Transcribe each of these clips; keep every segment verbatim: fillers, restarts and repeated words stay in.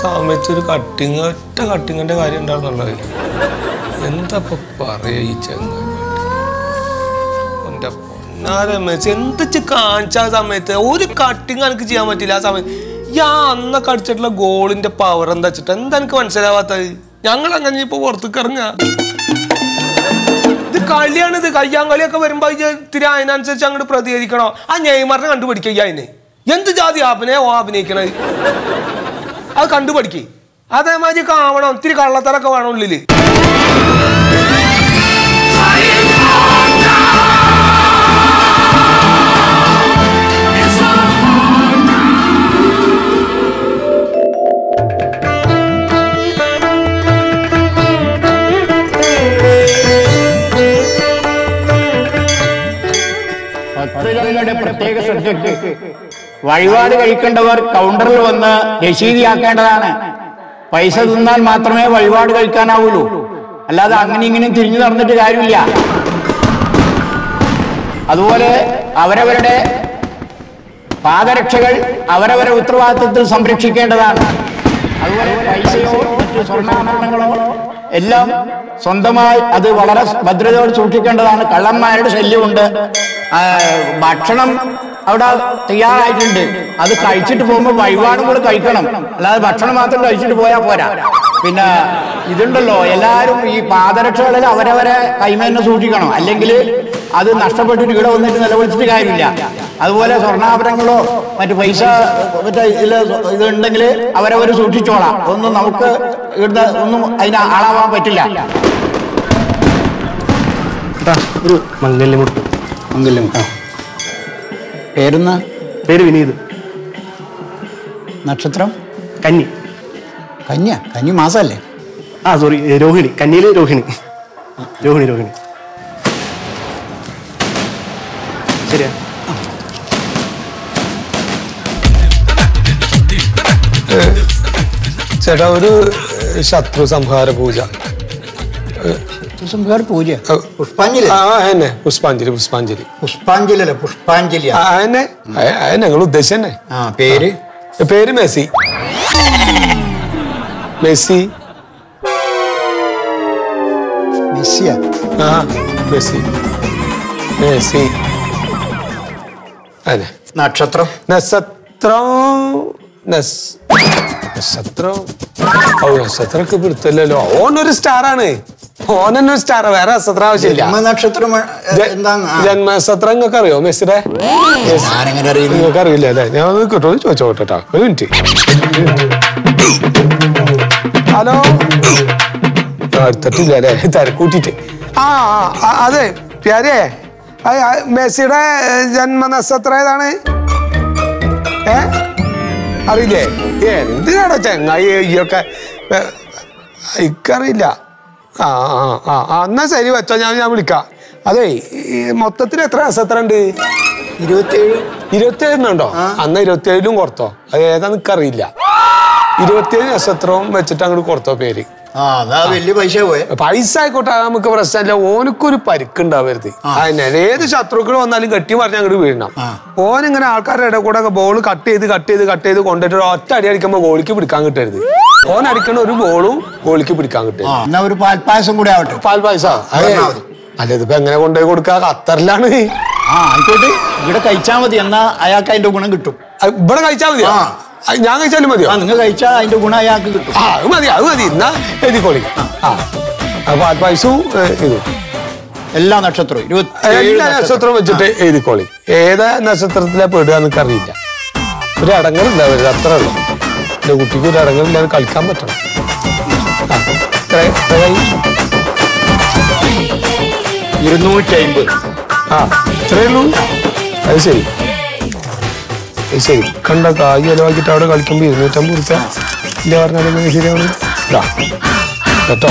സാമിച്ചൊരു cutting ഒറ്റ കട്ടിങ്ങിൻ്റെ കാര്യം ഉണ്ടാവുന്നുള്ളത് എന്താ ഇപ്പം പറയുക ഈ ചെങ്ക പൊന്നാരമേച്ച് എന്തിച്ച് കാണിച്ച ആ സമയത്ത് ഒരു കട്ടിങ് എനിക്ക് ചെയ്യാൻ പറ്റില്ല. ആ സമയത്ത് ഞാൻ അന്നൊക്കെ അടിച്ചിട്ടുള്ള ഗോളിൻ്റെ പവർ എന്താ വെച്ചിട്ട് എന്താ എനിക്ക് മനസ്സിലാവാത്തത്? ഞങ്ങൾ അങ്ങനെ ഇപ്പോൾ പുറത്തേക്ക് ഇറങ്ങുക ഇത് കളിയാണിത്. കയ്യാങ്കളിയൊക്കെ വരുമ്പോൾ ഇത്തിരി അതിനനുസരിച്ച് അങ്ങോട്ട് പ്രതികരിക്കണോ? ആ നെയ്മറിനെ കണ്ടുപിടിക്കുക അതിന് എന്ത് ജാതി അഭിനയ ഓ അഭിനയിക്കണത് അത് കണ്ടുപഠിക്കേ. അതേമാതിരി ആവണം, ഒത്തിരി കള്ളത്തരൊക്കെ വേണം ഉള്ളില്. പ്രത്യേക സബ്ജക്ട് വഴിപാട് കഴിക്കേണ്ടവർ കൗണ്ടറിൽ വന്ന് രശീതിയാക്കേണ്ടതാണ്. പൈസ തിന്നാൽ മാത്രമേ വഴിപാട് കഴിക്കാനാവുള്ളൂ, അല്ലാതെ അങ്ങനെ ഇങ്ങനെ തിരിഞ്ഞു നടന്നിട്ട് കാര്യമില്ല. അതുപോലെ അവരവരുടെ പാദരക്ഷകൾ അവരവരുടെ ഉത്തരവാദിത്വത്തിൽ സംരക്ഷിക്കേണ്ടതാണ്. അതുപോലെ പൈസയോ മറ്റു സ്വർണ്ണാഭരണങ്ങളോ എല്ലാം സ്വന്തമായി അത് വളരെ ഭദ്രതയോട് സൂക്ഷിക്കേണ്ടതാണ്. കള്ളന്മാരുടെ ശല്യമുണ്ട്. ഭക്ഷണം അവിടെ തയ്യാറായിട്ടുണ്ട്, അത് കഴിച്ചിട്ട് പോകുമ്പോൾ വഴിപാടും കൂടെ കഴിക്കണം, അല്ലാതെ ഭക്ഷണം മാത്രം കഴിച്ചിട്ട് പോയാൽ പോരാ. പിന്നെ ഇതുണ്ടല്ലോ, എല്ലാവരും ഈ പാദരക്ഷകളിൽ അവരവരെ കൈമേന്നെ സൂക്ഷിക്കണം, അല്ലെങ്കിൽ അത് നഷ്ടപ്പെട്ടിട്ട് ഇവിടെ വന്നിട്ട് നിലവിളിച്ചിട്ട് കാര്യമില്ല. അതുപോലെ സ്വർണ്ണാഭരണങ്ങളോ മറ്റു പൈസ മറ്റേ ഇതുണ്ടെങ്കിൽ അവരവർ സൂക്ഷിച്ചോളാം. ഒന്നും നമുക്ക് ഇവിടുന്ന് ഒന്നും അതിന് ആളാവാൻ പറ്റില്ല. പേരെന്നാ? പേര് വിനീത്. നക്ഷത്രം? കന്നി. കന്യ? കന്നി മാസല്ലേ? ആ സോറി, രോഹിണി. കന്നിയില് രോഹിണി. രോഹിണി രോഹിണി ശരിയാ. ചേട്ടാ, ഒരു ശത്രു സംഹാര പൂജ. സംഹാര പൂജ പുഷ്പാഞ്ജലി. ആ എന്നെ പുഷ്പാഞ്ജലി. പുഷ്പാഞ്ജലി പുഷ്പാഞ്ജലി അല്ലേ പുഷ്പാഞ്ജലി. ആ എന്നെ ഞങ്ങൾ ഉദ്ദേശം തന്നെ. പേര്? പേര് മെസ്സി. മെസ്സി മെസ്സിയാ? ആ മെസ്സി മെസ്സി അതെ. നക്ഷത്രം? നക്ഷത്രം നക്ഷത്രം ഓ നക്ഷത്രമൊക്കെ പിടുത്തല്ലോ. ഓനൊരു സ്റ്റാറാണ്, ഓനൊരു സ്റ്റാർ, വേറെ നക്ഷത്രം ആവശ്യമില്ല. നക്ഷത്രം ജന്മനക്ഷത്രം നിങ്ങൾക്ക് അറിയോ? മെസ്സിയുടെ നിങ്ങൾക്ക് അറിയില്ല അല്ലേ? ഞാൻ കേട്ടോ ചോദിച്ചോട്ടോ ഒരു മിനിറ്റ്. ഹലോ, അടുത്തിട്ടില്ല അല്ലേ? തിരക്കൂട്ടിട്ട് ആ അതെ പ്യാരേ, മെസ്സിയുടെ ജന്മനക്ഷത്രം ഏതാണ്? ഏ അറിയില്ലേ? എന്തിനാണോ ചങ്ങായി ഒക്കെ എനിക്കറിയില്ല. ആ ആ ആ ആ എന്നാ ശരി വെച്ചോ, ഞാൻ ഞാൻ വിളിക്കാം. അതെ, മൊത്തത്തിൽ എത്ര നക്ഷത്രം ഉണ്ട്? ഇരുപത്തിയേഴ്. ഇരുപത്തിയേഴ് എന്നുണ്ടോ? അന്നാ ഇരുപത്തിയേഴിലും കൊടുത്തോ, അത് ഏതാ നിക്കറിയില്ല. ഇരുപത്തിയേഴ് നക്ഷത്രവും വെച്ചിട്ട് അങ്ങോട്ട് കൊടുത്തോ പേര്. പൈസ ആയിക്കോട്ടെ, നമുക്ക് പ്രശ്നമില്ല. ഓനക്കൊരു പരിക്കുണ്ടാവരുത്. അതിന് ഏത് ശത്രുക്കൾ വന്നാലും കെട്ടി പറഞ്ഞാൽ അങ്ങോട്ട് വീഴണം. ഓനിങ്ങനെ ആൾക്കാരുടെ ഇടയിൽ കൂടെ ബോൾ കട്ട് ചെയ്ത് കട്ട് ചെയ്ത് കട്ട് ചെയ്ത് കൊണ്ടിട്ട് ഒറ്റ അടി അടിക്കുമ്പോൾ ഗോളിക്ക് പിടിക്കാൻ കിട്ടരുത്. ഓൻ അടിക്കണ ഒരു ബോളും ഗോളിക്ക് പിടിക്കാൻ കിട്ടരുത്. പാൽപ്പായസം കൂടെ ആവട്ടെ. പാൽപ്പായസ അല്ല, ഇതിപ്പോ എങ്ങനെ കൊണ്ടുപോയി കൊടുക്കുക? ഖത്തറിലാണ്. ആ ആയിക്കോട്ടെ, ഇവിടെ കഴിച്ചാൽ മതി, എന്നാ അയാൾക്ക് അതിന്റെ ഗുണം കിട്ടും. ഇവിടെ കഴിച്ചാൽ മതിയോ? ഞാൻ കഴിച്ചാലും മതിയോ? നിങ്ങൾ കഴിച്ചാൽ അതിന്റെ ഗുണം അയാൾക്ക് കിട്ടും. ആ അത് മതി, അത് മതി. എന്നാ എഴുതിക്കോളി. ആ അപ്പൊ ആ പൈസവും എല്ലാ നക്ഷത്രവും എല്ലാ നക്ഷത്രവും വെച്ചിട്ട് എഴുതിക്കോളി. ഏതാ നക്ഷത്രത്തിലെ പെടുക എന്നൊക്കെ അറിയില്ല. ഒരു അടങ്ങലുണ്ടാവരുത്, അത്ര ഉള്ളു. എന്റെ കുട്ടിക്ക് ഒരു അടങ്ങലില്ലാതെ കളിക്കാൻ പറ്റണം. ഇരുന്നൂറ്റി അമ്പത് ആ ഇത്രയുള്ളൂ. അത് ശരി ശരി. കണ്ട കായ് ചിലവാക്കിയിട്ട് അവിടെ കളിക്കുമ്പോൾ ഇരുന്നൂറ്റമ്പത് റുപ്യ ഇല്ല പറഞ്ഞാൽ ശരിയാണ് കേട്ടോ.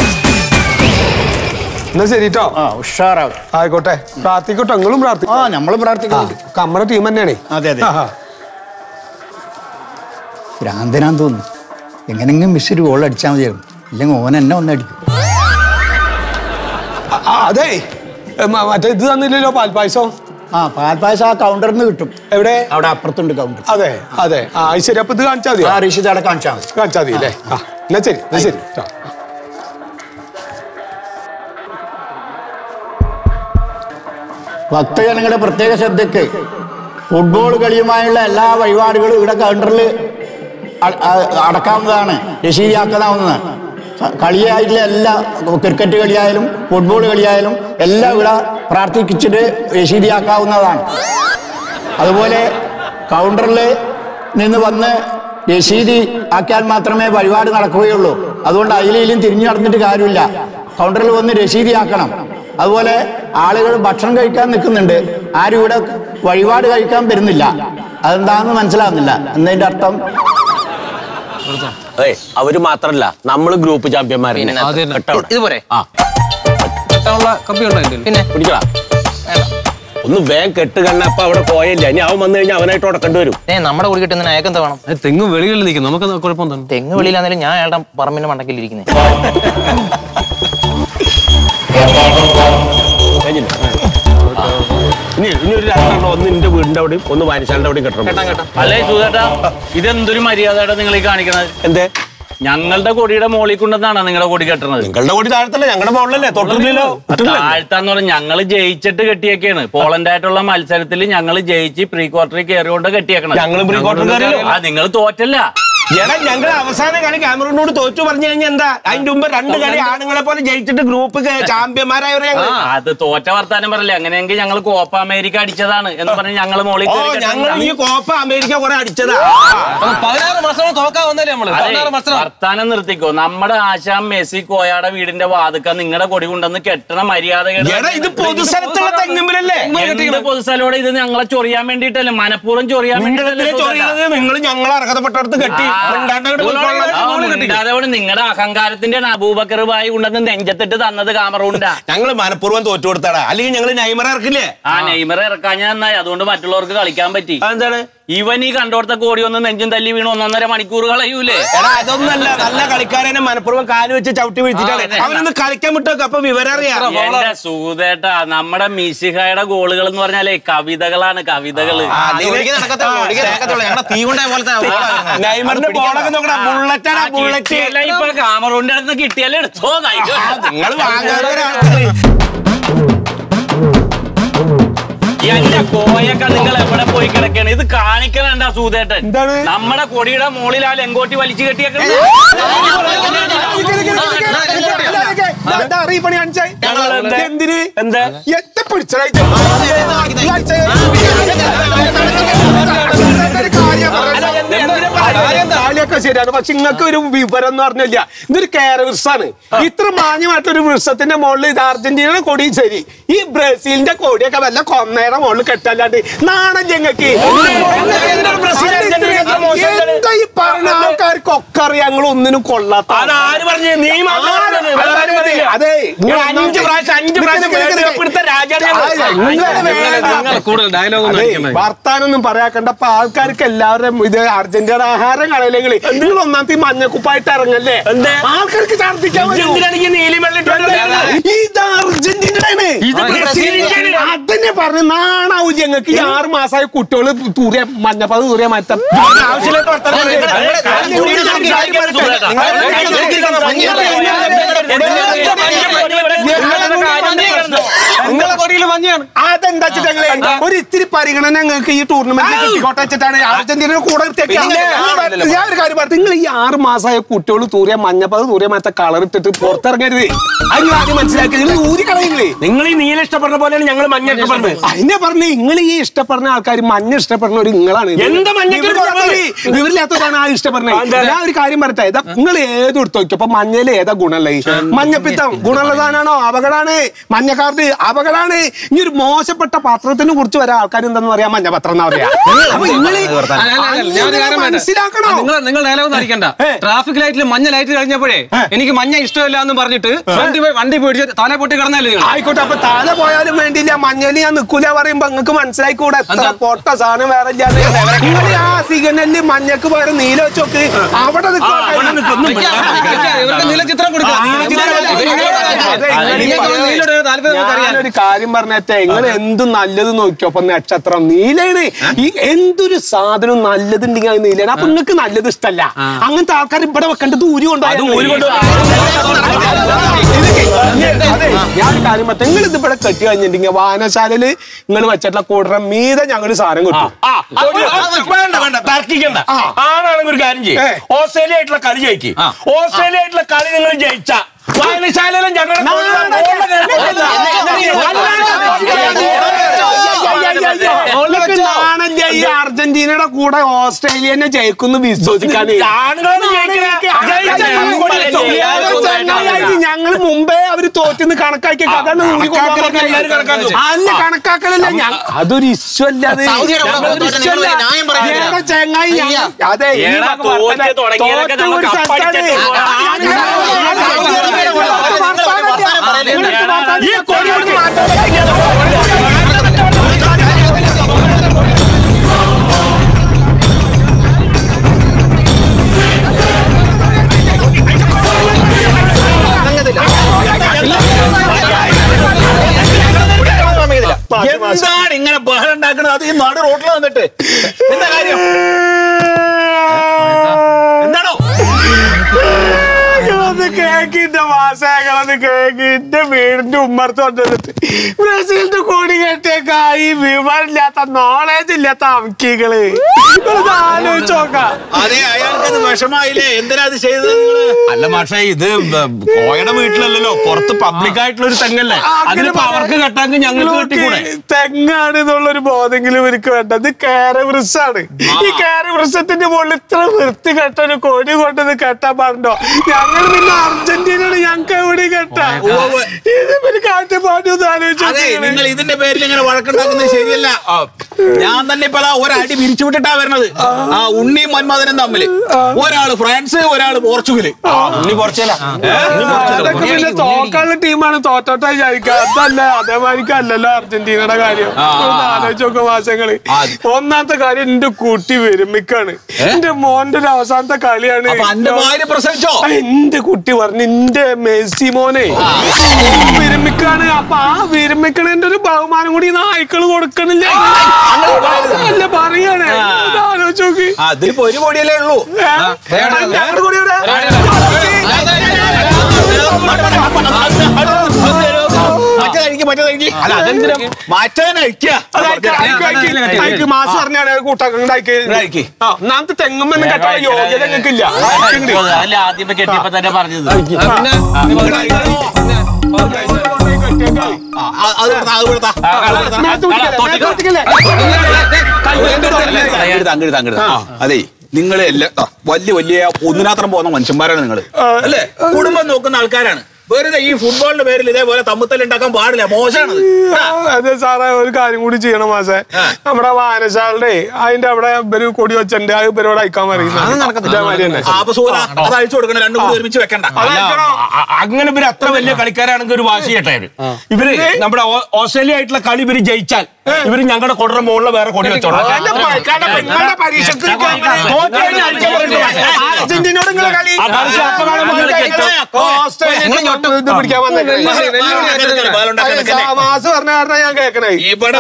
എന്നാ ശരി കേട്ടോ, ഉഷാറാവും. ആയിക്കോട്ടെ, പ്രാർത്ഥിക്കട്ടോ. നിങ്ങളും പ്രാർത്ഥിക്കും, നമ്മളും പ്രാർത്ഥിക്കാം. നമ്മുടെ ടീം തന്നെയാണ്. അതെ അതെ. ഭ്രാന്തനാന്ന് തോന്നുന്നു. എങ്ങനെങ്കിലും മിസ് ഒരു ഗോൾ അടിച്ചാൽ മതിയായിരുന്നു, ഇല്ലെങ്കിൽ ഓൻ എന്നെ ഒന്നടിക്കും. അതെ, മറ്റേ ഇത് തന്നില്ലല്ലോ പാൽപ്പായസം. പാൽപായസം ആ കൗണ്ടറിന് കിട്ടും. എവിടെ? അവിടെ അപ്പുറത്തുണ്ട് കൗണ്ടർ. അതെ അതെ, ആ ശരി. അപ്പൊ ഇത് കാണിച്ചാൽ മതി, ആ ഋഷിത അവിടെ കാണിച്ചാൽ മതി. കാണിച്ചാൽ മതി അല്ലേ? ആ എന്നാ ശരി, എന്നാ ശരി. ഭക്തജനങ്ങളുടെ പ്രത്യേക ശ്രദ്ധയ്ക്ക് ഫുട്ബോൾ കളിയുമായുള്ള എല്ലാ വഴിപാടുകളും ഇവിടെ കൗണ്ടറിൽ അടക്കാവുന്നതാണ്, രസീതിയാക്കാവുന്നതാണ്. കളിയായിട്ടുള്ള എല്ലാ, ക്രിക്കറ്റ് കളിയായാലും ഫുട്ബോൾ കളിയായാലും എല്ലാം ഇവിടെ പ്രാർത്ഥിച്ചിട്ട് രസീതിയാക്കാവുന്നതാണ്. അതുപോലെ കൗണ്ടറിൽ നിന്ന് വന്ന് രസീതി ആക്കിയാൽ മാത്രമേ വഴിപാട് നടക്കുകയുള്ളൂ. അതുകൊണ്ട് അതിലും തിരിഞ്ഞു നടന്നിട്ട് കാര്യമില്ല, കൗണ്ടറിൽ വന്ന് രസീതിയാക്കണം. അതുപോലെ ആളുകൾ ഭക്ഷണം കഴിക്കാൻ നിൽക്കുന്നുണ്ട്, ആരും ഇവിടെ വഴിപാട് കഴിക്കാൻ വരുന്നില്ല. അതെന്താണെന്ന് മനസ്സിലാവുന്നില്ല. എന്നതിന്റെ അർത്ഥം അതെ, അവര് മാത്രല്ല, നമ്മള് ഗ്രൂപ്പ് ചാമ്പ്യന്മാരെ. ഇതുപോലെ ഒന്ന് വേഗം കെട്ട് കണ്ണപ്പ അവിടെ പോയല്ല, ഇനി അവൻ വന്നു കഴിഞ്ഞാൽ അവനായിട്ട് ഉടക്കേണ്ടി വരും. ഏ നമ്മുടെ കൂടി കിട്ടുന്ന അയാൾക്ക് എന്താ വേണം? തെങ്ങ് വെളികളിൽ നിൽക്കുന്നു, നമുക്ക് കുഴപ്പം തന്നെ. തെങ്ങ് വെളിയിലാണെങ്കിലും ഞാൻ അയാളുടെ പറമ്പിന്റെ മണ്ടക്കിൽ ഇരിക്കുന്നത്. ഇനി ഇനി ഒരു രണ്ടെണ്ണം, ഒന്ന് എന്റെ വീടിന്റെ അവിടെയും ഒന്ന് വായനശാലിന്റെ അവിടെയും കെട്ടണം. അല്ലേ സുഖേട്ടാ, ഇതെന്തൊരു മര്യാദയുടെ നിങ്ങൾ ഈ കാണിക്കണത്? എന്തേ, ഞങ്ങളുടെ കൊടിയുടെ മോളിൽ കൊണ്ടെന്നാണ് നിങ്ങളുടെ കൊടി കെട്ടണത്? നിങ്ങളുടെ കൊടി താഴ്ത്തല്ലേ, ഞങ്ങളുടെ മോളിലല്ലേ? തൊട്ടില്ലല്ലോ. താഴ്ത്താന്ന് പറഞ്ഞാൽ ഞങ്ങൾ ജയിച്ചിട്ട് കെട്ടിയൊക്കെയാണ്. പോളണ്ടായിട്ടുള്ള മത്സരത്തിൽ ഞങ്ങൾ ജയിച്ച് പ്രീ ക്വാർട്ടറിൽ കയറിയോണ്ട് കെട്ടിയേക്കണം. ഞങ്ങൾ പ്രീ ക്വാർട്ടറിൽ, ആ നിങ്ങൾ തോറ്റല്ല. എടാ ഞങ്ങൾ അവസാന കളി ക്യാമറൂണിനോട് തോറ്റു പറഞ്ഞു കഴിഞ്ഞാൽ എന്താ? അതിന്റെ മുമ്പ് രണ്ട് കളി ആണുങ്ങളെ പോലെ ജയിച്ചിട്ട് ഗ്രൂപ്പ് ചാമ്പ്യന്മാരായവരെ. അത് തോറ്റ വർത്താനം പറയല്ലേ. അങ്ങനെയെങ്കിൽ ഞങ്ങൾ കോപ്പ അമേരിക്ക അടിച്ചതാണ് എന്ന് പറഞ്ഞ് ഞങ്ങൾ മോളി, ഞങ്ങൾ ഈ കോപ്പ അമേരിക്ക കുറെ അടിച്ചതാണ്. പതിനാറ് മത്സരം തോക്കാൻ വന്നല്ലേ നമ്മള്? പതിനാറ് മത്സരം. വർത്താനം നിർത്തിക്കോ. നമ്മുടെ ആശാം മെസ്സി കോയാടെ വീടിന്റെ വാതുക്ക നിങ്ങളുടെ കൊടി കൊണ്ടെന്ന് കെട്ടണ മര്യാദ. ഇത് പൊതുസ്ഥലത്തുള്ള തെങ്ങുമ്പിലല്ലേ? പൊതുസ്ഥലോടെ ഇത് ഞങ്ങളെ ചൊറിയാൻ വേണ്ടിട്ടല്ലേ, മനഃപൂർവ്വം ചൊറിയാൻ വേണ്ടിട്ടല്ലേ? നിങ്ങൾ ഞങ്ങൾ അർഹതപ്പെട്ടടുത്ത് കെട്ടി. നിങ്ങളുടെ അഹങ്കാരത്തിന്റെ അബൂബക്കർ ഭായി ഉണ്ടെന്ന് നെഞ്ചത്തിട്ട് തന്നത് കാമറൂണിന്റെ. ഞങ്ങൾ മനഃപൂർവ്വം തോറ്റു കൊടുത്താടാ, അല്ലെങ്കിൽ ഞങ്ങൾ നെയ്മറെ ഇറക്കില്ലേ? ആ നെയ്മറെ ഇറക്കാൻ ഞാൻ നന്നായി, അതുകൊണ്ട് മറ്റുള്ളവർക്ക് കളിക്കാൻ പറ്റി. എന്താണ് ഇവൻ ഈ കണ്ടോടത്തെ കോടി ഒന്ന് നെഞ്ചും തല്ലി വീണ് ഒന്നൊന്നര മണിക്കൂർ കളയൂലേ? അതൊന്നല്ല, നല്ല കളിക്കാരനെ മനഃപൂർവ്വം കാല് വെച്ച് ചവിട്ടി വീഴ്ത്തിട്ടാണ് അവനൊന്ന് കളിക്കാൻ വിട്ടോക്കെ. അപ്പൊ വിവരറിയാം സൂതേട്ടാ, നമ്മുടെ മിശിഹായുടെ ഗോളുകൾ എന്ന് പറഞ്ഞാലേ കവിതകളാണ്, കവിതകള്. ഇപ്പൊ കാമറൂണിന്റെ അടുത്ത് കിട്ടിയാലേ എടുത്തോ. എന്റെ കോയൊക്കെ നിങ്ങൾ എവിടെ പോയി കിടക്കണ? ഇത് കാണിക്കണണ്ട സൂതേട്ടൻ, നമ്മുടെ കൊടിയുടെ മുകളിൽ ആ ലെങ്കോട്ടി വലിച്ചു കെട്ടിയൊക്കെ ശരിയാണ്. പക്ഷെ ഇങ്ങക്ക് ഒരു വിവരം എന്ന് പറഞ്ഞില്ല, ഇതൊരു കേര വൃക്ഷമാണ്. ഇത്ര മാന്യമായിട്ടൊരു വൃക്ഷത്തിന്റെ മുകളിൽ ഇത് അർജന്റീനയുടെ കൊടിയും ശരി, ഈ ബ്രസീലിന്റെ കൊടിയൊക്കെ വല്ല കൊന്നയുടെ മുകളിൽ കെട്ടല്ലാണ്ട് നാണല്ലേ ഇങ്ങക്ക്? എന്താ ഈ പറഞ്ഞ ആൾക്കാർക്കൊക്കെ അറിയാം ഞങ്ങൾ ഒന്നിനും കൊള്ളാത്ത. അതെ അഞ്ചു പ്രാവശ്യം അഞ്ചു പ്രാവശ്യം വർത്താനൊന്നും പറയാക്കണ്ട. അപ്പൊ ആൾക്കാർക്ക് എല്ലാവരും ഇത് അർജന്റീന ആഹാരം കളയില്ലെങ്കിൽ നിങ്ങൾ ഒന്നാമത്തെ മഞ്ഞക്കുപ്പായിട്ട് ഇറങ്ങല്ലേ? ആൾക്കാർക്ക് അതന്നെ പറഞ്ഞു നാണാവൂ ഞങ്ങൾക്ക്. ഈ ആറ് മാസമായി കുട്ടികള് തൂറിയ മഞ്ഞപ്പത് തൂറിയ മറ്റം അതെന്താ വെച്ചിട്ട് ഒരു ഇത്തിരി പരിഗണന ഞങ്ങൾക്ക് ഈ ടൂർണമെന്റ് കോട്ടച്ചിട്ടാണ് അർജന്റീനയുടെ കൂടെ. ഞാൻ ഒരു കാര്യം പറഞ്ഞു, നിങ്ങൾ ഈ ആറ് മാസമായ കുട്ടികൾ തൂറിയ മഞ്ഞപ്പത് തൂറിയ മറ്റ കളർ ഇട്ടിട്ട് പുറത്തിറങ്ങരുത്. അത് നിങ്ങൾ ആദ്യം മനസ്സിലാക്കി. നിങ്ങൾ ഊരി കളയില്ലേ? നിങ്ങൾ ഈ നീല ഇഷ്ടപ്പെടുന്ന പോലെയാണ് ഞങ്ങൾ മഞ്ഞ ഇഷ്ടപ്പെടുന്നത്. അതിനെ പറഞ്ഞു നിങ്ങൾ ഈ ഇഷ്ടപ്പെടുന്ന ആൾക്കാർ മഞ്ഞ ഇഷ്ടപ്പെടുന്ന ഒരു നിങ്ങളാണ്. എന്താ വിവരില്ലാത്തതാണ് ആ ഇഷ്ടപ്പെടുന്നത്. ഞാൻ ഒരു കാര്യം പറയട്ടെ, നിങ്ങൾ ഏത് എടുത്ത് നോക്കി അപ്പൊ മഞ്ഞയിൽ ഏതാ ഗുണമുള്ള? മഞ്ഞപ്പിത്തം ഗുണമുള്ളതാണോ? അപകടമാണ്. മഞ്ഞക്കാർഡ് അപകടമാണ്. ഇനി ഒരു മോശപ്പെട്ട പത്രത്തിനെ കുറിച്ച് വരാൻ ആൾക്കാർ എന്താന്ന് പറയാ? മഞ്ഞപത്രം എന്നാ പറയാ. മനസ്സിലാക്കണോ? നിങ്ങൾ ഡയലോഗൊന്നും അടിക്കണ്ട. ട്രാഫിക് ലൈറ്റിൽ മഞ്ഞ ലൈറ്റ് കഴിഞ്ഞപ്പോഴേ എനിക്ക് മഞ്ഞ ഇഷ്ടമില്ല എന്ന് പറഞ്ഞിട്ട് വണ്ടി വണ്ടി പിടിച്ച് തല പൊട്ടി കിടന്നല്ലേ? ആയിക്കോട്ടെ, അപ്പൊ തല പോയാലും വേണ്ടിയില്ല, മഞ്ഞല് ഞാൻ നിൽക്കൂല പറയുമ്പോ നിങ്ങൾക്ക് മനസ്സിലായിക്കൂടെ? പൊട്ട സാധനം വേറെ സിഗ്നലിൽ മഞ്ഞക്ക് പോയ നീല വെച്ചോക്ക്, അവിടെ നീലചിത്രം കൊടുക്കാം. ഒരു കാര്യം പറഞ്ഞേറ്റ, നിങ്ങൾ എന്ത് നല്ലത് നോക്കിയോ, അപ്പൊ നക്ഷത്രം നീലാണ്. ഈ എന്തൊരു സാധനം നല്ലതുണ്ടെങ്കിൽ അത് നീലാണ്. അപ്പൊ നിങ്ങൾക്ക് നല്ലത് ഇഷ്ടമല്ല, അങ്ങനത്തെ ആൾക്കാർ ഇവിടെ വെക്കേണ്ടത് ഊരി കൊണ്ടായി. ഞാൻ കാര്യം പറഞ്ഞ, നിങ്ങൾ ഇത് ഇവിടെ കെട്ടി കഴിഞ്ഞിട്ടുണ്ടെങ്കിൽ വായനശാലയില് നിങ്ങൾ വെച്ചിട്ടുള്ള കൂടറ മീതെ ഞങ്ങൾ സാധനം കിട്ടും. വേണ്ട വേണ്ട തർക്കിക്കണ്ട. ആണാണെങ്കിൽ ഒരു കാര്യം ചെയ്യും, ഓസ്ട്രേലിയ ആയിട്ടുള്ള കളി ജയിക്കും. ഓസ്ട്രേലിയ ആയിട്ടുള്ള കളി നിങ്ങൾ ജയിച്ച വായനശാലയിലും ഞങ്ങൾ അർജന്റീനയുടെ കൂടെ ഓസ്ട്രേലിയനെ ജയിക്കുന്നു വിശ്വസിക്കാൻ. ഞങ്ങൾ മുമ്പേ അവര് തോറ്റെന്ന് കണക്കാക്കി കഥയാണ്. അല്ല കണക്കാക്കലല്ല, അതൊരു ഇഷ്യൂ അല്ല. അത് ചങ്ങായി അതെ എന്താണ് ഇങ്ങനെ ബഹളം ഉണ്ടാക്കണത്? അത് ഈ നാട് റോഡിൽ വന്നിട്ട് എന്താ കാര്യം? എന്താണോ കേക്കിന്റെ വാസകളൊന്ന് കേക്കിന്റെ വീടിന്റെ ഉമ്മർത്ത് കൊണ്ടുവന്നിട്ട് ബ്രസീലിന്റെ കൂടി കെട്ടിയേക്കായി വിവരമില്ലാത്ത നോളേജ് ഇല്ലാത്ത അമിക്കികള് ആലോചിച്ച് നോക്കാം. അതെ, അയാൾക്ക് വിഷമായില്ലേ? എന്തിനാ അത് ചെയ്തത്? അല്ല പക്ഷേ ഇത് കോയയുടെ വീട്ടിലല്ലോ, പുറത്ത് പബ്ലിക് ആയിട്ടുള്ള ഒരു തെങ്ങല്ലേ, അവർക്ക് കെട്ടാങ്കിൽ ഞങ്ങൾക്ക് തെങ്ങാണ് എന്നുള്ളൊരു ബോധെങ്കിലും എനിക്ക് വേണ്ടത്. കേരവൃക്ഷാണ്. ഈ കേരവൃക്ഷത്തിന്റെ മുകളിൽ ഇത്ര വൃത്തി കെട്ട ഒരു കൊടി കൊണ്ടത് കെട്ടാൻ പാടുണ്ടോ? ഞങ്ങൾ പിന്നെ അർജന്റീനയാണ്, ഞങ്ങൾക്ക് എവിടെ കേട്ടാ ഇത് പിന്നെ കാട്ടുപാട്ടൊന്നും ആലോചിച്ചു. ഇതിന്റെ പേരിൽ ഇങ്ങനെ വഴക്കുണ്ടാക്കുന്നത് ശരിയല്ല. ഞാൻ തന്നെ ഇപ്പൊ ഒരടി പിരിച്ചു വിട്ടിട്ടാ വരണത്. ആ ഉണ്ണിയും മന്മഥനും തമ്മില് ഒരാള് ഫ്രാൻസ്, ഒരാള് പോർച്ചുഗല്. ഉണ്ണി പോർച്ചുഗല പിന്നെ തോക്കാനുള്ള ടീമാണ്, തോറ്റോട്ടാ വിചാരിക്കുക. അതല്ല, അതേമാതിരിക്കല്ലല്ലോ അർജന്റീനയുടെ കാര്യം. ആലോചിച്ച് നോക്കുക മാസങ്ങള്. ഒന്നാമത്തെ കാര്യം എന്റെ കുട്ടി വിരമിക്കാണ്. എന്റെ മോന്റെ ഒരു അവസാനത്തെ കളിയാണ്. പ്രസവിച്ചോ? എന്റെ കുട്ടി പറഞ്ഞു എന്റെ മെസ്സി മോനെ വിരമിക്കാണ്. അപ്പൊ ആ വിരമിക്കണേന്റെ ഒരു ബഹുമാനം കൂടി നായ്ക്കള് കൊടുക്കണില്ല. അല്ല പറയാണ്, ആലോചിച്ച് നോക്കി. അതിപ്പോ ഒരു കോടിയല്ലേ ഉള്ളൂ. ഒന്നാമത്തെ തെങ്ങുമ്പോ കെട്ടാൻ യോഗ്യത ഞങ്ങൾക്കില്ല. അല്ല ആദ്യമേ കെട്ടിയപ്പോ തന്നെ പറഞ്ഞത് അതെ. നിങ്ങളെ എല്ലാ വലിയ വലിയ ഒന്നിനാത്രം പോകുന്ന മനുഷ്യന്മാരാണ് നിങ്ങള് അല്ലെ. കുടുംബം നോക്കുന്ന ആൾക്കാരാണ്. വെറുതെ ഈ ഫുട്ബോളിന്റെ പേരിൽ ഇതേപോലെ തമ്മിൽ ഉണ്ടാക്കാൻ പാടില്ല, മോശമാണ്. അതെ സാറേ, ഒരു കാര്യം കൂടി ചെയ്യണം മാസേ. നമ്മുടെ വായനശാലയുടെ അതിന്റെ അവിടെ ഇവര് കൊടി വെച്ചിട്ടുണ്ട്. ആ ഇവരോട് അയക്കാൻ പറയുന്നത് അങ്ങനെ ഇവര് അത്ര വലിയ കളിക്കാരാണെങ്കിൽ ഒരു വാശി കേട്ടായിരുന്നു. ഇവര് നമ്മുടെ ഓസ്ട്രേലിയ ആയിട്ടുള്ള കളി ഇവര് ജയിച്ചാൽ ഇവര് ഞങ്ങളുടെ കൊടറ മുകളിൽ വേറെ കൊടി വെച്ചോളാം. ഇവിടെ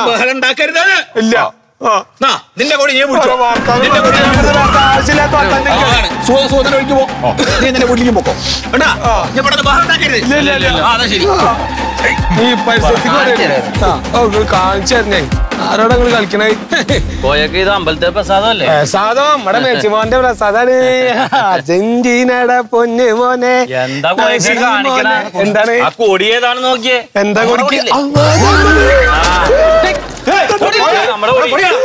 ബഹളം ഉണ്ടാക്കരുത്. ഇല്ല നിന്റെ കൂടി ഞാൻ സൂതനൊഴിക്ക് പോ, നീ നിന്റെ വീട്ടിലേക്ക് പോക്കോ. എടാ ഇവിടെ ബഹളം ഉണ്ടാക്കരുത്. ഈ പരിസരത്തേക്ക് കാണിച്ചു തന്നെ ആരോടെ കളിക്കണേ? പോയൊക്കെ ഇത് അമ്പലത്തെ പ്രസാദമല്ലേ? പ്രസാദം ഇവിടെ മെച്ചിമോന്റെ പ്രസാദാണ്. അർജന്റീനയുടെ പൊന്നു മോനെ എന്താ എന്താണ് കൊടിയേതാണ് നോക്കിയേ? എന്താ കൊടുക്കുന്നത്? കൂടെ പോയത്.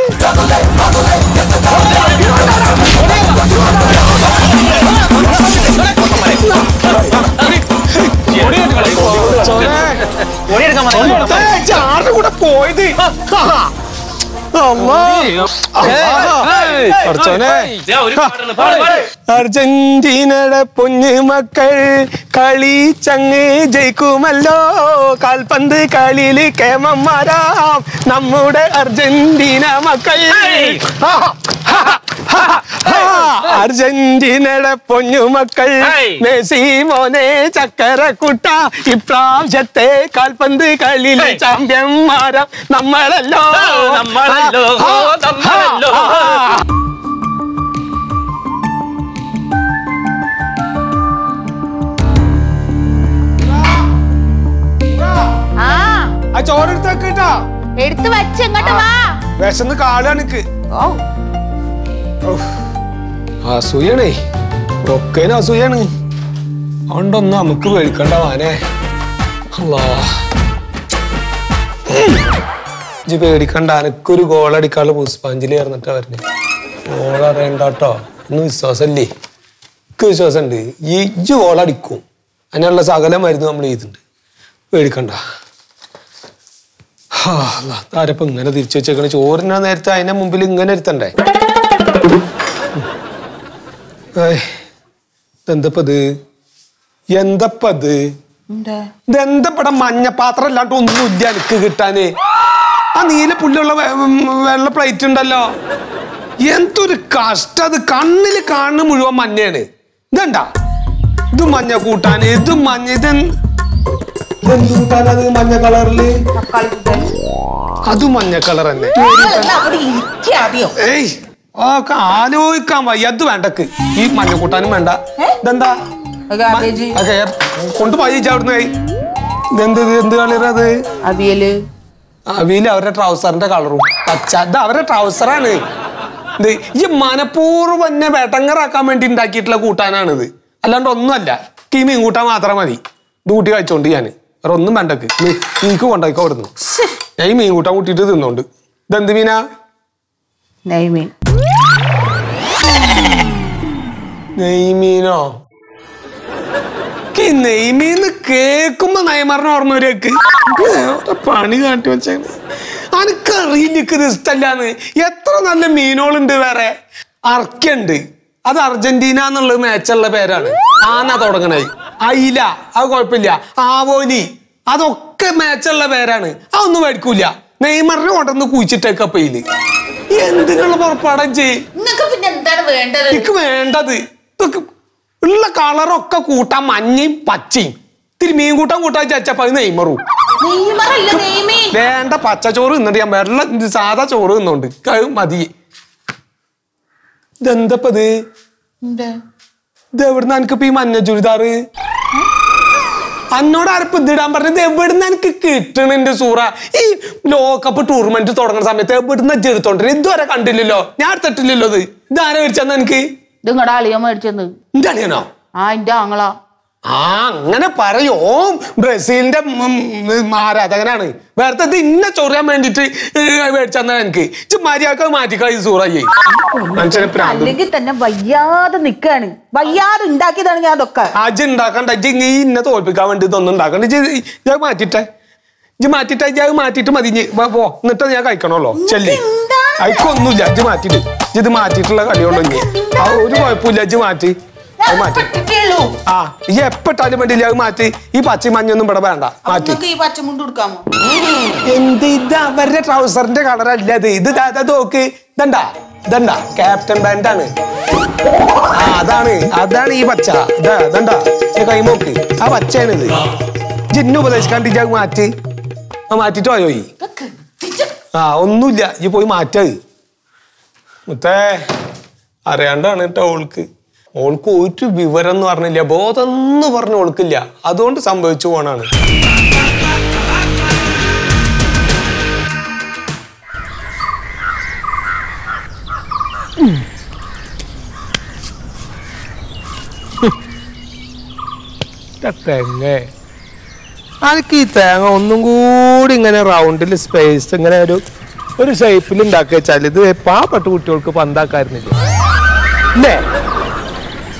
അർജന്റീനയുടെ പൊന്നു മക്കൾ കളി ചങ്ങ് ജയിക്കുമല്ലോ, കാൽപന്ത് കളിയില് കേമന്മാരാം നമ്മുടെ അർജന്റീന മക്കൾ. അർജന്റീനയുടെ പൊന്നു മക്കൾ മെസ്സി മോനെ ചക്കരക്കുട്ട, ഇപ്രാവശ്യത്തെ കാൽപന്ത് കളിയിലെ ചാമ്പ്യന്മാരാം നമ്മളല്ലോ നമ്മളല്ലോ നമ്മളല്ലോ. ആ ചോറെടുത്തൊക്കെ കേട്ടാ, എടുത്ത് വച്ചങ്ങോട്ട് വാ, വിശന്ന് കാളാണിക്ക്. ഓ അസൂയണേ, ഒക്കേനും അസൂയാണ്. അതുകൊണ്ടൊന്നും നമുക്ക് പേടിക്കണ്ട വാനെ. ഇജ്ജ് പേടിക്കണ്ട, എനക്കൊരു ഗോളടിക്കാനുള്ള പുഷ്പാഞ്ജലി പറഞ്ഞിട്ടാ വരുന്നേ. ഗോളറിയണ്ടാട്ടോ, ഒന്നും വിശ്വാസമല്ലേ? എനിക്ക് വിശ്വാസമുണ്ട്, ഈ ഇജ്ജ് ഗോളടിക്കും. അതിനുള്ള സകല മരുന്ന് നമ്മൾ ചെയ്തിട്ടുണ്ട്, പേടിക്കണ്ട. ഹാ താരപ്പം ഇങ്ങനെ തിരിച്ചു വെച്ചേക്കണ ചോറിനാ നേരത്തെ അതിന്റെ മുമ്പിൽ ഇങ്ങനെ ഇരുത്തണ്ടേ? എന്തപ്പത് എന്തപ്പത് ഇതെന്തപ്പട മഞ്ഞപ്പാത്രം അല്ലാണ്ട് ഒന്നും ഇല്ല എനിക്ക് കിട്ടാന്. ആ നീല പുല്ലുള്ള വെള്ള പ്ലേറ്റ് ഉണ്ടല്ലോ, എന്തൊരു കഷ്ടം. അത് കണ്ണില് കാണുന്ന മുഴുവൻ മഞ്ഞയാണ്. ഇതണ്ട, ഇത് മഞ്ഞ കൂട്ടാന്, ഇത് മഞ്ഞ, ഇത് എന്ത് മഞ്ഞ കളറില്, അത് മഞ്ഞ കളർ തന്നെ. ഏയ് ഒക്കെ ആലോചിക്കാൻ വയ്യ. അത് വേണ്ടക്ക്, ഈ മഞ്ഞ കൂട്ടാനും വേണ്ട. ഇതെന്താ കൊണ്ട് പൈസ അവിടുന്ന് കൈ. ഇതെന്ത് എന്ത് കളറത്? അവിയല്. അവിയല് അവരുടെ ട്രൗസറിന്റെ കളറും പച്ച. ഇത് അവരുടെ ട്രൗസറാണ്. ഇത് ഈ മനപൂർവ്വം എന്നെ വേട്ടങ്ങറാക്കാൻ വേണ്ടി ഉണ്ടാക്കിയിട്ടുള്ള കൂട്ടാനാണിത്, അല്ലാണ്ട് ഒന്നുമല്ല. ഈ മീൻ കൂട്ടാൻ മാത്രം മതി. ഡ്യൂട്ടി കഴിച്ചോണ്ട് ഞാൻ വേറെ ഒന്നും വേണ്ടക്ക്. നീക്ക് കൊണ്ടായിക്കോ അവിടുന്ന്. ഞാൻ ഈ മീൻ കൂട്ടാൻ കൂട്ടിയിട്ട് തിന്നോണ്ട്. ഇതെന്ത് മീനാ? നെയ്മീൻ. നെയ്മീനോ? നെയ്മീന്ന് കേക്കുമ്പോ നയമറിന് ഓർമ്മ വരെയൊക്കെ പണി കാട്ടി വെച്ചാണ്. അനക്കറിയില്ല ഇഷ്ടമല്ലാന്ന്. എത്ര നല്ല മീനുകളുണ്ട്. വേറെ അർക്കുണ്ട്, അത് അർജന്റീന എന്നുള്ള മാച്ചുള്ള പേരാണ്. ആന തുടങ്ങണത്. അയില, അത് കുഴപ്പമില്ല. ആവോലി, അതൊക്കെ മാച്ചുള്ള പേരാണ്. അതൊന്നും മേടിക്കൂല. നെയ്മറിനെ കൊണ്ടൊന്ന് കുഴിച്ചിട്ടേക്ക പയ്യില്. എന്തിനുള്ള പുറപ്പാടം ചെയ്ക്ക് വേണ്ടത്? ഇതൊക്കെ ഉള്ള കളറൊക്കെ കൂട്ടാൻ മഞ്ഞയും പച്ചയും. ഇത്തിരി മീൻ കൂട്ടാൻ കൂട്ടാൻ ചച്ചപ്പ നെയ്മറും വേണ്ട. പച്ചച്ചോറ് തിന്നിട്ട് ഞാൻ വെള്ളം സാധാ ചോറ് തിന്നോണ്ട് മതി. ഇതെന്തപ്പത്? ഇതെവിടുന്ന എനിക്കിപ്പ ഈ മഞ്ഞ ചുരിദാറ്? അന്നോട് ആരപ്പം ഇതിടാൻ പറഞ്ഞത്? എവിടുന്ന് എനിക്ക് കിട്ടണുണ്ട് സൂറ? ഈ ലോകകപ്പ് ടൂർണമെന്റ് തുടങ്ങുന്ന സമയത്ത് എവിടുന്ന് എടുത്തോണ്ട്? ഇതുവരെ കണ്ടില്ലല്ലോ, ഞാൻ എടുത്തിട്ടില്ലല്ലോ. ഇത് ഇതാരെ മേടിച്ചെന്ന് എനിക്ക്? ഇത് ഇങ്ങടെ അളിയ മേടിച്ചെന്ന്. എന്റെ അളിയനോ? ആ എന്റെ ആങ്ങളാ. ആ അങ്ങനെ പറയോ? ബ്രസീലിന്റെ ആരാധകനാണ്. വേറെ ഇത് ഇന്നെ ചൊറിയാൻ വേണ്ടിട്ട് മേടിച്ചെന്നാ എനിക്ക്. ഇത് മര്യാദ മാറ്റിക്കളി സൂറയ്യേ. അല്ലെങ്കിൽ തന്നെ വയ്യാതെ നിക്കാണ്, വയ്യാതെ ഉണ്ടാക്കിയതാണ് ഞാൻ. അതൊക്കെ അജ് ഉണ്ടാക്കണ്ട. ഇജ്ജ് ഇന്നെ തോൽപ്പിക്കാൻ വേണ്ടി ഇതൊന്നും ഉണ്ടാക്കണ്ട. ഇജ്ജ് മാറ്റിട്ടെ, ഇജ്ജ് മാറ്റിട്ടെ, ഇജ്ജ് അത് മാറ്റിട്ട് മതി പോ. എന്നിട്ട് ഞാൻ കഴിക്കണല്ലോ. ചെല്ലി അയക്കൊന്നുമില്ല. ഇജ്ജ് മാറ്റിട്ട് ഇത് മാറ്റിയിട്ടുള്ള കളിയുള്ളൂ. ഇനി ആ ഒരു കുഴപ്പമില്ല. ഇജ്ജ് മാറ്റി മാറ്റി ആ ഈ എപ്പിട്ടാലും വേണ്ടിയില്ല. അത് മാറ്റി. ഈ പച്ച മഞ്ഞൊന്നും ഇവിടെ വേണ്ട. എന്ത് ഇത് അവരുടെ ട്രൗസറിന്റെ കളറല്ല ഇത്. ഇത് നോക്ക്, ഇതണ്ടാ, ഇതണ്ട ക്യാപ്റ്റൻ ബാൻഡ് ആണ്. ആ അതാണ് അതാണ് ഈ പച്ച. ഇതാ ഇതണ്ട കൈമോക്ക്, ആ പച്ചയാണിത്. ജിന്നു ഉപദേശിക്കാണ്ട് ഇജാ മാറ്റി. ആ മാറ്റിട്ട് പോയോ? ഈ ആ ഒന്നുമില്ല. ഈ പോയി മാറ്റത് മുത്തേ. അറിയാണ്ടാണ് കേട്ടോ ഓൾക്ക്. ഓൾക്ക് ഒരു വിവരം എന്ന് പറഞ്ഞില്ല, ബോധം എന്ന് പറഞ്ഞ ഓൾക്കില്ല. അതുകൊണ്ട് സംഭവിച്ചു പോണാണ്. തെങ്ങേ, അനക്ക് ഈ തേങ്ങ ഒന്നും കൂടി ഇങ്ങനെ റൗണ്ടിൽ സ്പേസ് ഇങ്ങനെ ഒരു ഒരു ഷേപ്പിൽ ഉണ്ടാക്കി വെച്ചാൽ ഇത് പാവപ്പെട്ട കുട്ടികൾക്ക് പന്താക്കാരുന്നില്ല അല്ലേ?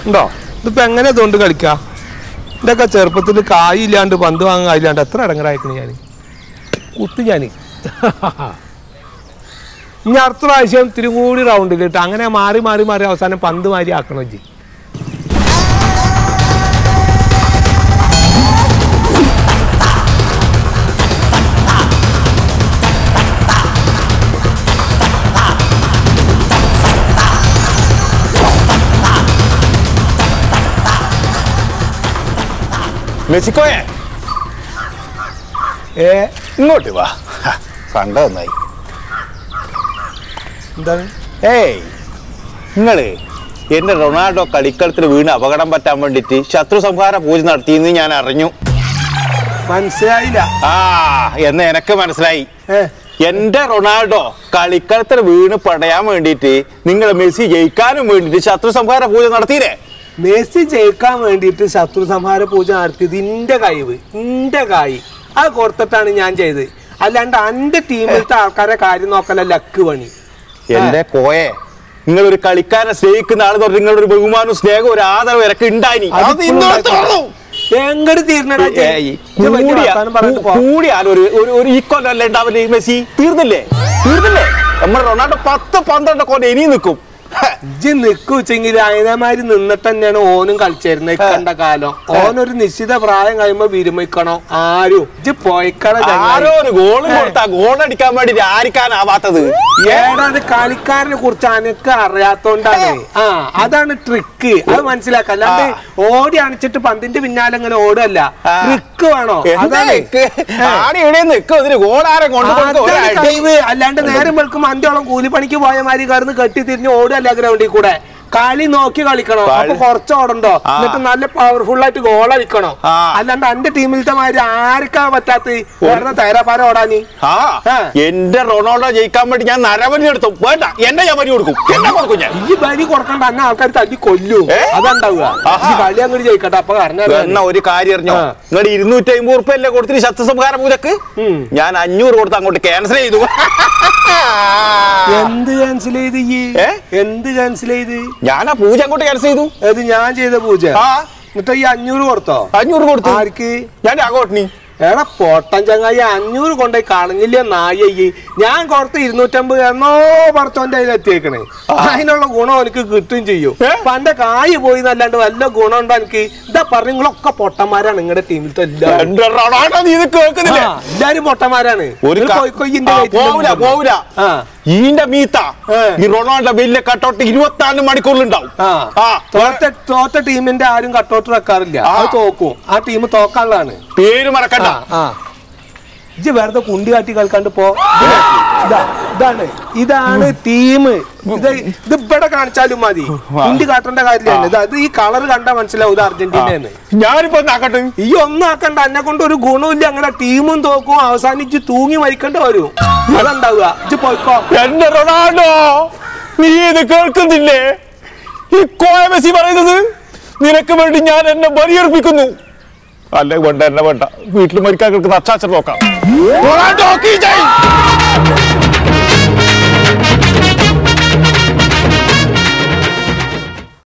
ഉണ്ടോ? ഇതിപ്പോ എങ്ങനെ അതുകൊണ്ട് കളിക്കാം? ഇതൊക്കെ ചെറുപ്പത്തിൽ കായില്ലാണ്ട് പന്ത് വാങ്ങാൻ കായില്ലാണ്ട് എത്ര ഇടങ്ങറായിക്കണേ ഞാൻ കുത്തി. ഞാൻ ഇനി അടുത്ത പ്രാവശ്യം ഇത്തിരി കൂടി റൗണ്ട് ചെയ്തിട്ട് അങ്ങനെ മാറി മാറി മാറി അവസാനം പന്ത് മാറി ആക്കണം ജി. മെസ്സിക്കോയെ ഏ ഇങ്ങോട്ട് വാ, കണ്ട നന്നായി. എന്താണ് ഏയ് നിങ്ങൾ എൻ്റെ റൊണാൾഡോ കളിക്കളത്തിൽ വീണ് അപകടം പറ്റാൻ വേണ്ടിയിട്ട് ശത്രു സംഹാര പൂജ നടത്തിയെന്ന് ഞാൻ അറിഞ്ഞു. മനസ്സിലായില്ല? ആ എന്ന് എനിക്ക് മനസ്സിലായി. എൻ്റെ റൊണാൾഡോ കളിക്കളത്തിൽ വീണ് പടയാൻ വേണ്ടിയിട്ട് നിങ്ങൾ മെസ്സി ജയിക്കാനും വേണ്ടിയിട്ട് ശത്രു സംഹാര പൂജ നടത്തിയില്ലേ? മെസ്സി ജയിക്കാൻ വേണ്ടിയിട്ട് ശത്രു സംഹാര പൂജ നടത്തിയത് ഇൻ്റെ കഴിവ് ഇൻ്റെ കായി അത് കൊടുത്തിട്ടാണ് ഞാൻ ചെയ്തത്, അല്ലാണ്ട് എൻ്റെ ടീമിലത്തെ ആൾക്കാരെ കാര്യം നോക്കല ലക്ക് പണി. എന്റെ കോയെ, നിങ്ങളൊരു കളിക്കാരനെ സ്നേഹിക്കുന്ന ആൾ തൊട്ട് നിങ്ങളുടെ ഒരു ബഹുമാനവും സ്നേഹവും ഒരു ആദരവും ഇറക്കി ഉണ്ടായി ഉണ്ടാവില്ലേ? മെസ്സി തീർന്നില്ലേ? തീർന്നില്ലേ? നമ്മുടെ റൊണാൾഡോ പത്ത് പന്ത്രണ്ട് കോല ഇനിയും നിൽക്കും. ഇജ്ജ് നിൽക്കുവെച്ചെങ്കിൽ അതിനമാര് നിന്നിട്ട് തന്നെയാണ് ഓനും കളിച്ചിരുന്നത്. കണ്ട കാലം ഓനൊരു നിശ്ചിത പ്രായം കഴിയുമ്പോ വിരമിക്കണോ? ആരും ഇജ്ജ് പോയിക്കളാവാത്തത് ഏടാത് കളിക്കാരനെ കുറിച്ച് അനക്ക് അറിയാത്തോണ്ടാണ്. ആ അതാണ് ട്രിക്ക്, അത് മനസ്സിലാക്കാം. അല്ലാണ്ട് ഓടി അണിച്ചിട്ട് പന്തിന്റെ പിന്നാലെ അങ്ങനെ ഓടല്ല. ട്രിക്ക് വേണോ? അല്ലാണ്ട് നേരം വെളുക്കും അഞ്ചോളം കൂലിപ്പണിക്ക് പോയ മാതിരി കയറുന്ന കെട്ടി തിരിഞ്ഞ് ഓടുക ഗ്രൗണ്ടിൽ കൂടെ. കളി നോക്കി കളിക്കണോ? അപ്പൊ കുറച്ച് ഓടണ്ടോ? എന്നിട്ട് നല്ല പവർഫുൾ ആയിട്ട് ഗോൾ അടിക്കണോ? അല്ലാണ്ട് എന്റെ ടീമിലത്തെ മാതിരി ആർക്കാ പറ്റാത്ത ഓടുന്ന തേരാപ്പാര ഓടാനി. എന്റെ റൊണാൾഡോ ജയിക്കാൻ വേണ്ടി ഞാൻ നരബലി എടുത്തും വേണ്ട, എന്നെ ഞാൻ ബലി കൊടുക്കും. ഈ ബലി കൊടുക്കണ്ട, എന്നെ ആൾക്കാർ തല്ലി കൊല്ലൂ. അതുണ്ടാവുക കളി അങ്ങോട്ട് ജയിക്കട്ടെ. അപ്പൊ കാരണം ഒരു കാര്യം അറിഞ്ഞോ, നിങ്ങൾ ഇരുന്നൂറ്റി അമ്പത് ഉറുപ്പ അല്ലേ കൊടുത്തിട്ട് ശത്രുസംഹാര പൂജക്ക്? ഞാൻ അഞ്ഞൂറ് കൊടുത്ത് അങ്ങോട്ട് ക്യാൻസൽ ചെയ്തു. എന്ത് ക്യാൻസൽ ചെയ്ത്? എന്ത് ക്യാൻസൽ ചെയ്ത്? ഞാൻ ആ പൂജ അങ്ങോട്ട് ക്യാൻസൽ ചെയ്തു. അത് ഞാൻ ചെയ്ത പൂജ. എന്നിട്ട് ഈ അഞ്ഞൂറ് കൊടുത്തോ? അഞ്ഞൂറ് കൊടുത്തു. ആർക്ക്? ഞാൻ രാഘോട്ടണി. എടാ പൊട്ടൻ ചങ്ങായി, അഞ്ഞൂറ് കൊണ്ടുപോയി കളഞ്ഞില്ല നായി. ഞാൻ കൊടുത്ത് ഇരുന്നൂറ്റമ്പത് എന്നോ പറത്തോന്റെ അതിലെത്തിയേക്കണേ. അതിനുള്ള ഗുണം എനിക്ക് കിട്ടും ചെയ്യും. പന്റെ കായ് പോയി എന്നല്ലാണ്ട് വല്ല ഗുണം ഉണ്ടോ എനിക്ക്? ഇതാ പറഞ്ഞു, നിങ്ങളൊക്കെ പൊട്ടന്മാരാണ്. നിങ്ങളുടെ ടീമിലത്തെ എല്ലാരും പൊട്ടന്മാരാണ്. ഒരു ഈന്റെ മീത്ത ഈ റൊണാൾഡോ വലിയ കട്ടൗട്ട് ഇരുപത്തിനാല് മണിക്കൂറിലുണ്ടാവും. തോറ്റ ടീമിന്റെ ആരും കട്ടൗട്ട് വെക്കാറില്ല, അത് തോക്കും. ആ ടീം തോക്കാനുള്ളതാണ്, പേര് മറക്കണ്ട. ഇജ്ജ് വെറുതെ കുണ്ടി കാട്ടി കളിക്കാണ്ട് പോ. ഇതാണ് ഇതാണ് ടീം. ഇത് ഇത് ഇവിടെ കാണിച്ചാലും മതി, കുണ്ടി കാട്ടേണ്ട കാര്യമാണ്. ഇത് അത് ഈ കളർ കണ്ടാ മനസ്സിലാവും ഇത് അർജന്റീനയെന്ന്. ഞാനിപ്പോ ആക്കട്ടെ? ഈ ഒന്നും ആക്കണ്ട, എന്നെ കൊണ്ട് ഒരു ഗുണമില്ല. അങ്ങനെ ടീമും തോക്കും, അവസാനിച്ച് തൂങ്ങി മരിക്കേണ്ട വരും. അതുണ്ടാവുക. ഇജ്ജ് പോയിക്കോ. എന്റെ റൊണാൾഡോ, നീ ഇത് കേൾക്കുന്നില്ലേ? ഈ കോയ മെസ്സി പറയുന്നത്, നിനക്ക് വേണ്ടി ഞാൻ എന്നെ ബലിയർപ്പിക്കുന്നു. അല്ലെ വേണ്ട, എന്നെ വേണ്ട, വീട്ടിൽ മരിക്കാൻ കിടക്കുന്ന അച്ചാച്ചൻ നോക്കാം.